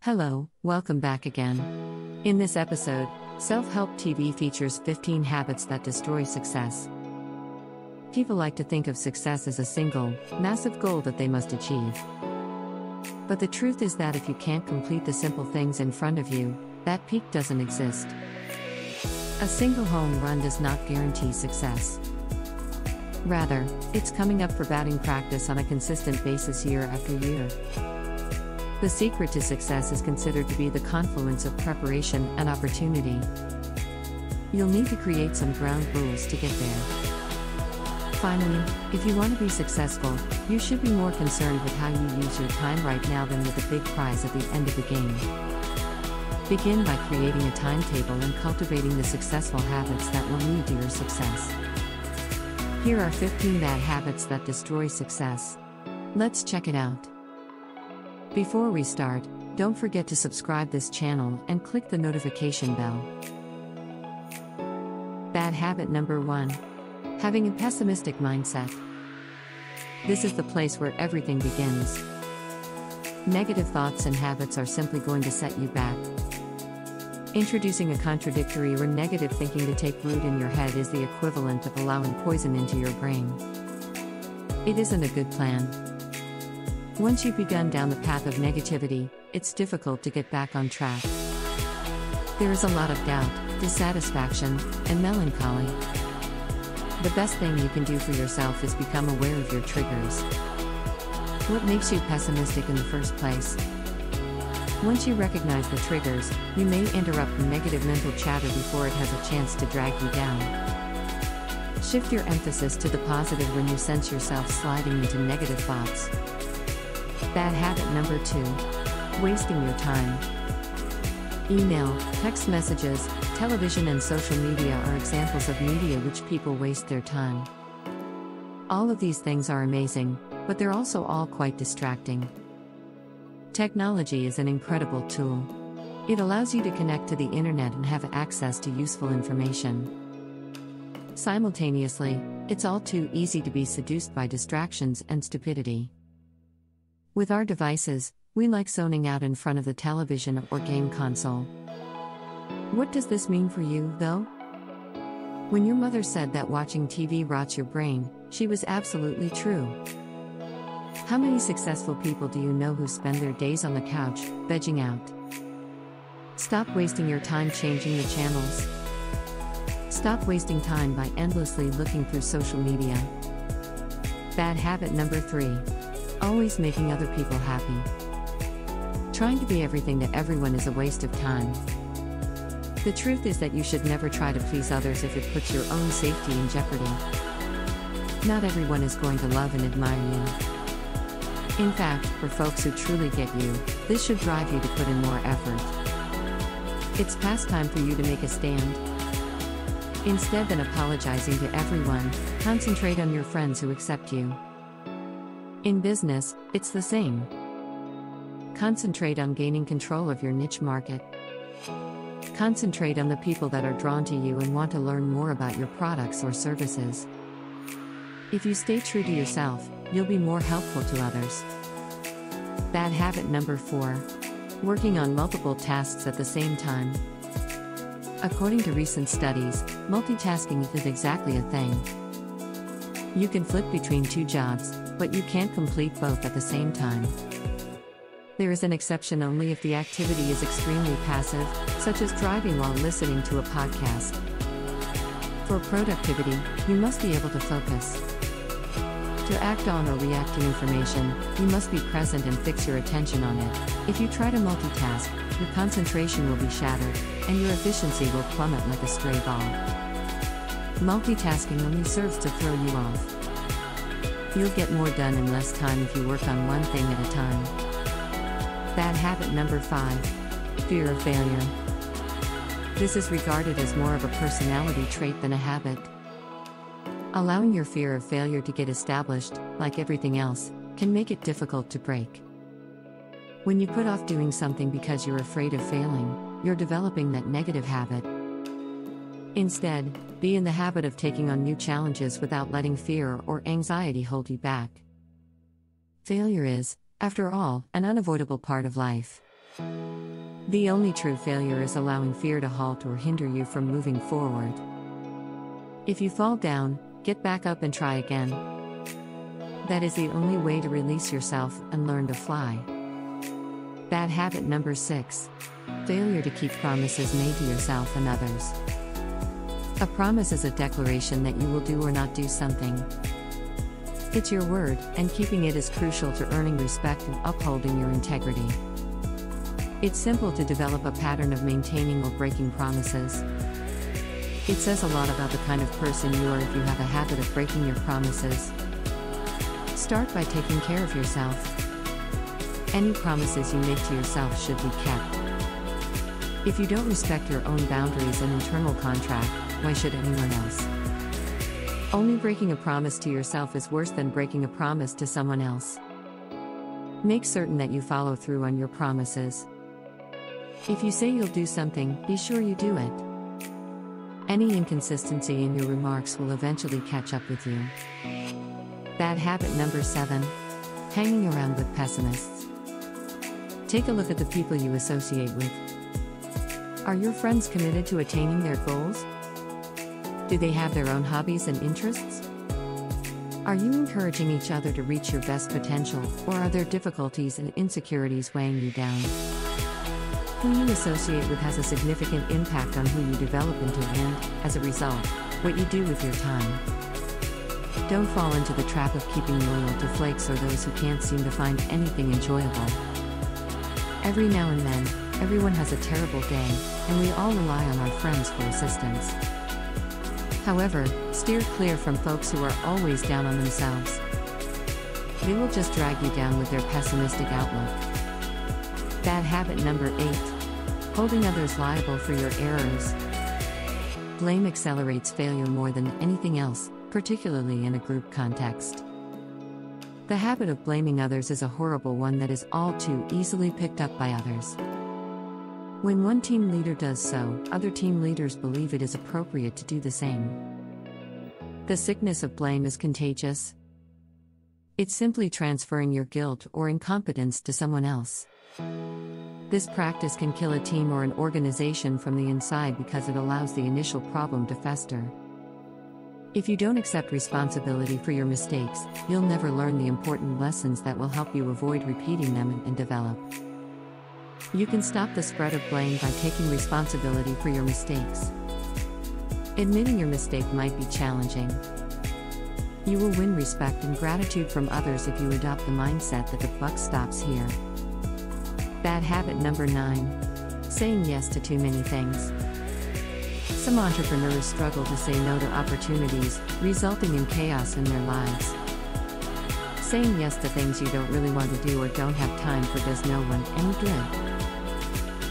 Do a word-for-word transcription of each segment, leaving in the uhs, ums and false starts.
Hello, welcome back again. In this episode, Self Help T V features fifteen habits that destroy success. People like to think of success as a single, massive goal that they must achieve. But the truth is that if you can't complete the simple things in front of you, that peak doesn't exist. A single home run does not guarantee success. Rather, it's coming up for batting practice on a consistent basis year after year. The secret to success is considered to be the confluence of preparation and opportunity. You'll need to create some ground rules to get there. Finally, if you want to be successful, you should be more concerned with how you use your time right now than with the big prize at the end of the game. Begin by creating a timetable and cultivating the successful habits that will lead to your success. Here are fifteen bad habits that destroy success. Let's check it out. Before we start, don't forget to subscribe this channel and click the notification bell. Bad habit number one. Having a pessimistic mindset. This is the place where everything begins. Negative thoughts and habits are simply going to set you back. Introducing a contradictory or negative thinking to take root in your head is the equivalent of allowing poison into your brain. It isn't a good plan. Once you've begun down the path of negativity, it's difficult to get back on track. There is a lot of doubt, dissatisfaction, and melancholy. The best thing you can do for yourself is become aware of your triggers. What makes you pessimistic in the first place? Once you recognize the triggers, you may interrupt the negative mental chatter before it has a chance to drag you down. Shift your emphasis to the positive when you sense yourself sliding into negative thoughts. Bad habit number two. Wasting your time. Email, text messages, television and social media are examples of media which people waste their time. All of these things are amazing, but they're also all quite distracting. Technology is an incredible tool. It allows you to connect to the internet and have access to useful information. Simultaneously, it's all too easy to be seduced by distractions and stupidity. With our devices, we like zoning out in front of the television or game console. What does this mean for you, though? When your mother said that watching T V rots your brain, she was absolutely true. How many successful people do you know who spend their days on the couch, vegging out? Stop wasting your time changing the channels. Stop wasting time by endlessly looking through social media. Bad habit number three. Always making other people happy. Trying to be everything to everyone is a waste of time. The truth is that you should never try to please others if it puts your own safety in jeopardy. Not everyone is going to love and admire you. In fact, for folks who truly get you, this should drive you to put in more effort. It's past time for you to make a stand. Instead than apologizing to everyone, concentrate on your friends who accept you. In business, it's the same. Concentrate on gaining control of your niche market. Concentrate on the people that are drawn to you and want to learn more about your products or services. If you stay true to yourself, you'll be more helpful to others. Bad habit number four. Working on multiple tasks at the same time. According to recent studies, multitasking is exactly a thing. You can flip between two jobs, but you can't complete both at the same time. There is an exception only if the activity is extremely passive, such as driving while listening to a podcast. For productivity, you must be able to focus. To act on or react to information, you must be present and fix your attention on it. If you try to multitask, your concentration will be shattered, and your efficiency will plummet like a stray ball. Multitasking only serves to throw you off. You'll get more done in less time if you work on one thing at a time. Bad habit number five. Fear of failure. This is regarded as more of a personality trait than a habit. Allowing your fear of failure to get established, like everything else, can make it difficult to break. When you put off doing something because you're afraid of failing, you're developing that negative habit. Instead, be in the habit of taking on new challenges without letting fear or anxiety hold you back. Failure is, after all, an unavoidable part of life. The only true failure is allowing fear to halt or hinder you from moving forward. If you fall down, get back up and try again. That is the only way to release yourself and learn to fly. Bad habit number six. Failure to keep promises made to yourself and others. A promise is a declaration that you will do or not do something. It's your word, and keeping it is crucial to earning respect and upholding your integrity. It's simple to develop a pattern of maintaining or breaking promises. It says a lot about the kind of person you are if you have a habit of breaking your promises. Start by taking care of yourself. Any promises you make to yourself should be kept. If you don't respect your own boundaries and internal contract, why should anyone else? Only breaking a promise to yourself is worse than breaking a promise to someone else. Make certain that you follow through on your promises. If you say you'll do something, be sure you do it. Any inconsistency in your remarks will eventually catch up with you. Bad habit number seven. Hanging around with pessimists. Take a look at the people you associate with. Are your friends committed to attaining their goals? Do they have their own hobbies and interests? Are you encouraging each other to reach your best potential, or are there difficulties and insecurities weighing you down? Who you associate with has a significant impact on who you develop into, and, as a result, what you do with your time. Don't fall into the trap of keeping loyal to flakes or those who can't seem to find anything enjoyable. Every now and then, everyone has a terrible day, and we all rely on our friends for assistance. However, steer clear from folks who are always down on themselves. They will just drag you down with their pessimistic outlook. Bad habit number eight. Holding others liable for your errors. Blame accelerates failure more than anything else, particularly in a group context. The habit of blaming others is a horrible one that is all too easily picked up by others. When one team leader does so, other team leaders believe it is appropriate to do the same. The sickness of blame is contagious. It's simply transferring your guilt or incompetence to someone else. This practice can kill a team or an organization from the inside because it allows the initial problem to fester. If you don't accept responsibility for your mistakes, you'll never learn the important lessons that will help you avoid repeating them and develop. You can stop the spread of blame by taking responsibility for your mistakes. Admitting your mistake might be challenging. You will win respect and gratitude from others if you adopt the mindset that the buck stops here. Bad habit number nine. Saying yes to too many things. Some entrepreneurs struggle to say no to opportunities, resulting in chaos in their lives. Saying yes to things you don't really want to do or don't have time for does no one any good.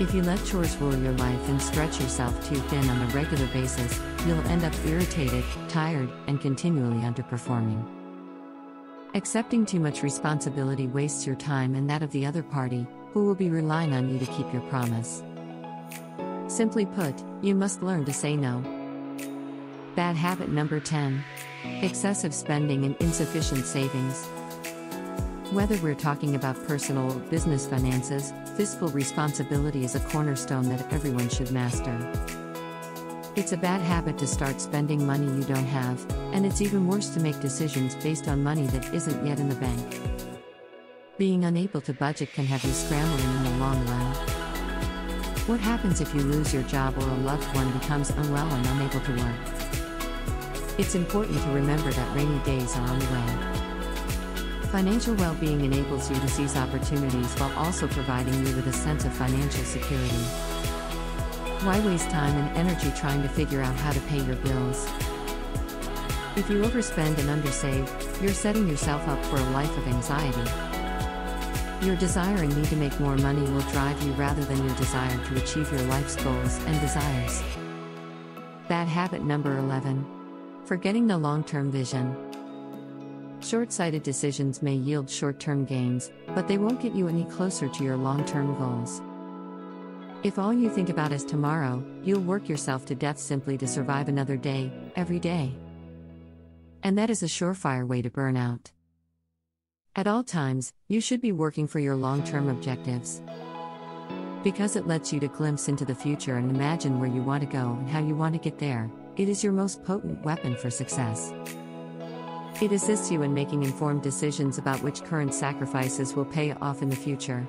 If you let chores rule your life and stretch yourself too thin on a regular basis, you'll end up irritated, tired, and continually underperforming. Accepting too much responsibility wastes your time and that of the other party, who will be relying on you to keep your promise. Simply put, you must learn to say no. Bad habit number ten. Excessive spending and insufficient savings. Whether we're talking about personal or business finances, fiscal responsibility is a cornerstone that everyone should master. It's a bad habit to start spending money you don't have, and it's even worse to make decisions based on money that isn't yet in the bank. Being unable to budget can have you scrambling in the long run. What happens if you lose your job or a loved one becomes unwell and unable to work? It's important to remember that rainy days are on the way. Financial well-being enables you to seize opportunities while also providing you with a sense of financial security. Why waste time and energy trying to figure out how to pay your bills? If you overspend and undersave, you're setting yourself up for a life of anxiety. Your desire and need to make more money will drive you rather than your desire to achieve your life's goals and desires. Bad habit number eleven. Forgetting the long-term vision. Short-sighted decisions may yield short-term gains, but they won't get you any closer to your long-term goals. If all you think about is tomorrow, you'll work yourself to death simply to survive another day, every day. And that is a surefire way to burn out. At all times, you should be working for your long-term objectives, because it lets you to glimpse into the future and imagine where you want to go and how you want to get there. It is your most potent weapon for success. It assists you in making informed decisions about which current sacrifices will pay off in the future.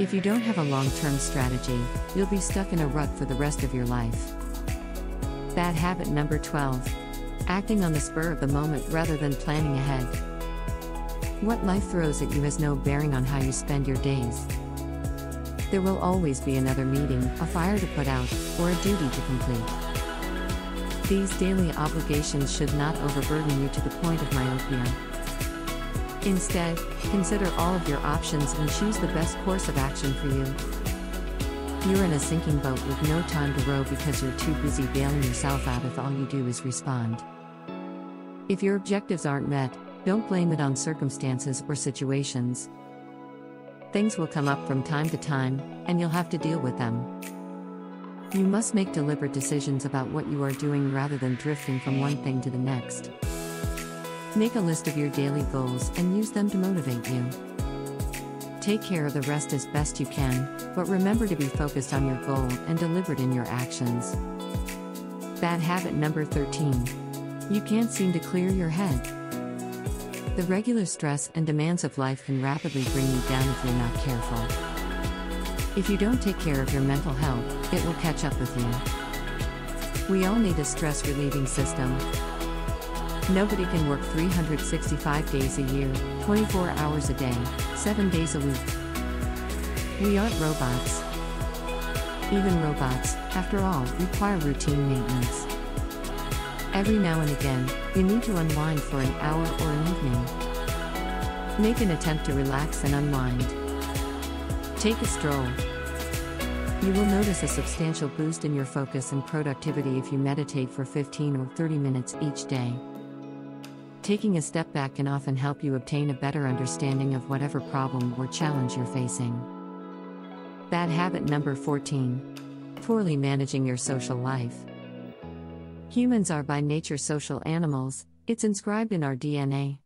If you don't have a long-term strategy, you'll be stuck in a rut for the rest of your life. Bad habit number twelve. Acting on the spur of the moment rather than planning ahead. What life throws at you has no bearing on how you spend your days. There will always be another meeting, a fire to put out, or a duty to complete. These daily obligations should not overburden you to the point of myopia. Instead, consider all of your options and choose the best course of action for you. You're in a sinking boat with no time to row because you're too busy bailing yourself out if all you do is respond. If your objectives aren't met, don't blame it on circumstances or situations. Things will come up from time to time, and you'll have to deal with them. You must make deliberate decisions about what you are doing rather than drifting from one thing to the next. Make a list of your daily goals and use them to motivate you. Take care of the rest as best you can, but remember to be focused on your goal and deliberate in your actions. Bad habit number thirteen. You can't seem to clear your head. The regular stress and demands of life can rapidly bring you down if you're not careful. If you don't take care of your mental health, it will catch up with you. We all need a stress-relieving system. Nobody can work three hundred sixty-five days a year, twenty-four hours a day, seven days a week. We aren't robots. Even robots, after all, require routine maintenance. Every now and again, you need to unwind for an hour or an evening. Make an attempt to relax and unwind. Take a stroll. You will notice a substantial boost in your focus and productivity if you meditate for fifteen or thirty minutes each day. Taking a step back can often help you obtain a better understanding of whatever problem or challenge you're facing. Bad habit number fourteen. Poorly managing your social life. Humans are by nature social animals. It's inscribed in our D N A.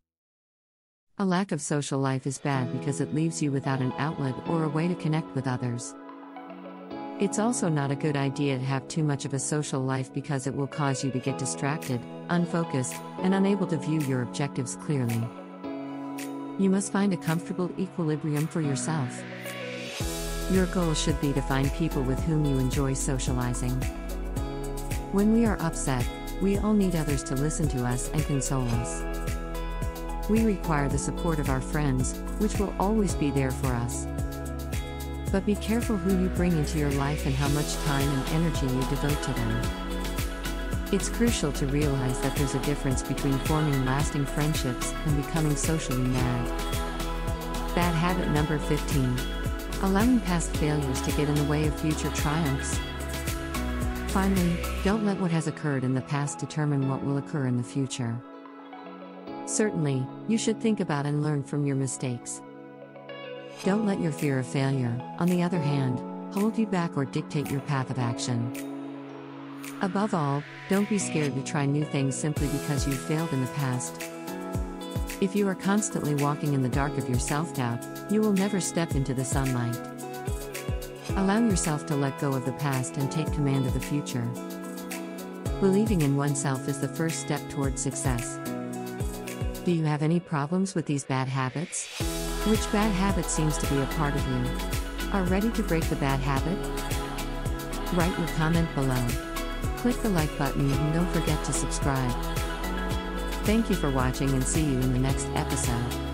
A lack of social life is bad because it leaves you without an outlet or a way to connect with others. It's also not a good idea to have too much of a social life because it will cause you to get distracted, unfocused, and unable to view your objectives clearly. You must find a comfortable equilibrium for yourself. Your goal should be to find people with whom you enjoy socializing. When we are upset, we all need others to listen to us and console us. We require the support of our friends, which will always be there for us. But be careful who you bring into your life and how much time and energy you devote to them. It's crucial to realize that there's a difference between forming lasting friendships and becoming socially mad. Bad habit number fifteen. Allowing past failures to get in the way of future triumphs. Finally, don't let what has occurred in the past determine what will occur in the future. Certainly, you should think about and learn from your mistakes. Don't let your fear of failure, on the other hand, hold you back or dictate your path of action. Above all, don't be scared to try new things simply because you failed in the past. If you are constantly walking in the dark of your self-doubt, you will never step into the sunlight. Allow yourself to let go of the past and take command of the future. Believing in oneself is the first step toward success. Do you have any problems with these bad habits? Which bad habit seems to be a part of you? Are ready to break the bad habit? Write your comment below. Click the like button and don't forget to subscribe. Thank you for watching and see you in the next episode.